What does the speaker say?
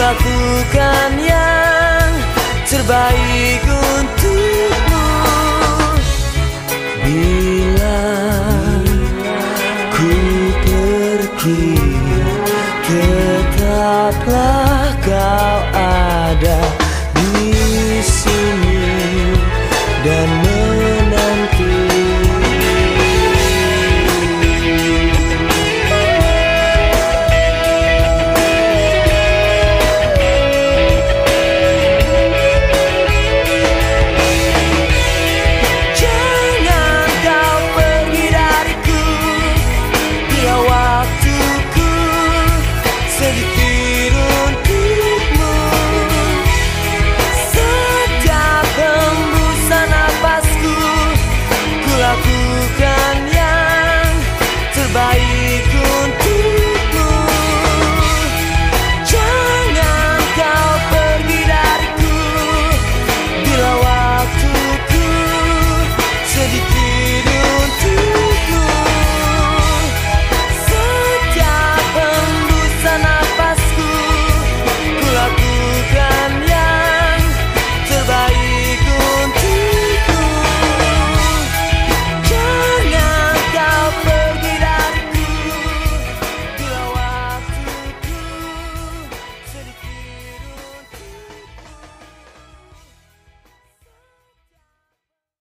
lakukan yang terbaik untukmu. Bila ku pergi, tetaplah kau ada di sini dan menanti. Baik untuk